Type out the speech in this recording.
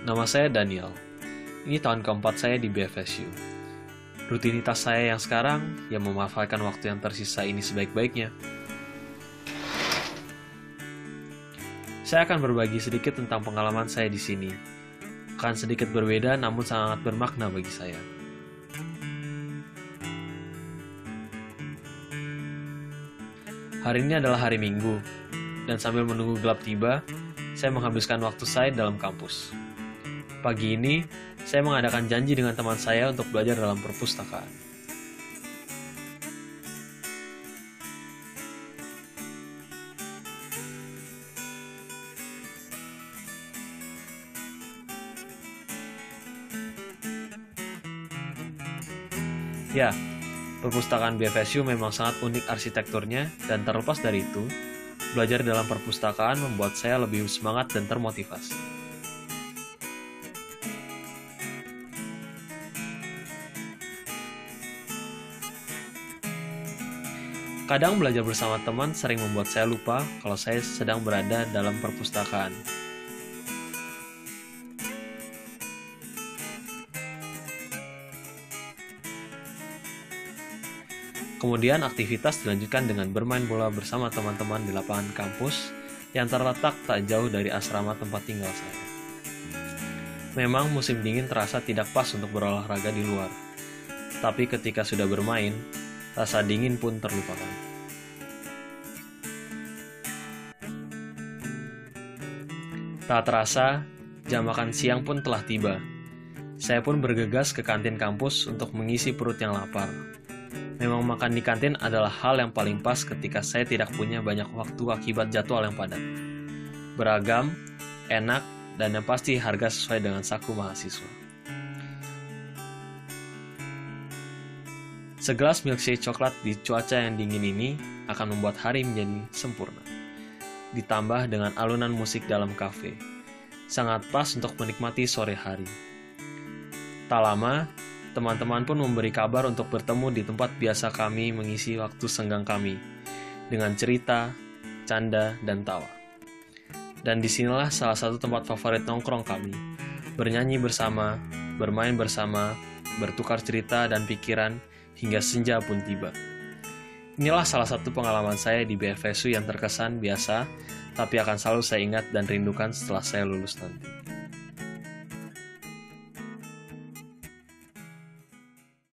Nama saya Daniel. Ini tahun keempat saya di BFSU. Rutinitas saya yang sekarang, ya memanfaatkan waktu yang tersisa ini sebaik-baiknya. Saya akan berbagi sedikit tentang pengalaman saya di sini. Akan sedikit berbeda, namun sangat bermakna bagi saya. Hari ini adalah hari Minggu, dan sambil menunggu gelap tiba, saya menghabiskan waktu saya dalam kampus. Pagi ini, saya mengadakan janji dengan teman saya untuk belajar dalam perpustakaan. Ya, perpustakaan BFSU memang sangat unik arsitekturnya, dan terlepas dari itu, belajar dalam perpustakaan membuat saya lebih semangat dan termotivasi. Kadang belajar bersama teman sering membuat saya lupa kalau saya sedang berada dalam perpustakaan. Kemudian aktivitas dilanjutkan dengan bermain bola bersama teman-teman di lapangan kampus yang terletak tak jauh dari asrama tempat tinggal saya. Memang musim dingin terasa tidak pas untuk berolahraga di luar, tapi ketika sudah bermain, rasa dingin pun terlupakan. Tak terasa, jam makan siang pun telah tiba. Saya pun bergegas ke kantin kampus untuk mengisi perut yang lapar. Memang makan di kantin adalah hal yang paling pas ketika saya tidak punya banyak waktu akibat jadwal yang padat. Beragam, enak, dan yang pasti harga sesuai dengan saku mahasiswa. Segelas milkshake coklat di cuaca yang dingin ini akan membuat hari menjadi sempurna. Ditambah dengan alunan musik dalam kafe. Sangat pas untuk menikmati sore hari. Tak lama, teman-teman pun memberi kabar untuk bertemu di tempat biasa kami mengisi waktu senggang kami. Dengan cerita, canda, dan tawa. Dan disinilah salah satu tempat favorit nongkrong kami. Bernyanyi bersama, bermain bersama, bertukar cerita dan pikiran, hingga senja pun tiba. Inilah salah satu pengalaman saya di BFSU yang terkesan biasa, tapi akan selalu saya ingat dan rindukan setelah saya lulus nanti.